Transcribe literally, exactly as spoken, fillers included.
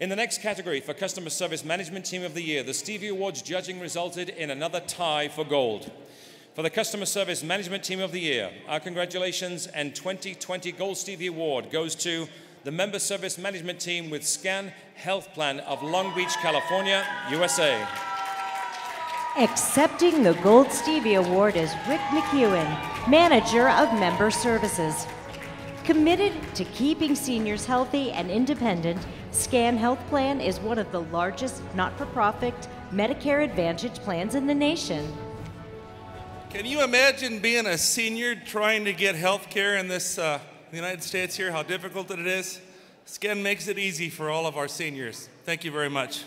In the next category for Customer Service Management Team of the Year, the Stevie Awards judging resulted in another tie for gold. For the Customer Service Management Team of the Year, our congratulations and twenty twenty Gold Stevie Award goes to the Member Service Management Team with SCAN Health Plan of Long Beach, California, U S A. Accepting the Gold Stevie Award is Rick McEwen, Manager of Member Services. Committed to keeping seniors healthy and independent, SCAN Health Plan is one of the largest not-for-profit Medicare Advantage plans in the nation. Can you imagine being a senior trying to get health care in this uh, the United States here, how difficult it is? SCAN makes it easy for all of our seniors. Thank you very much.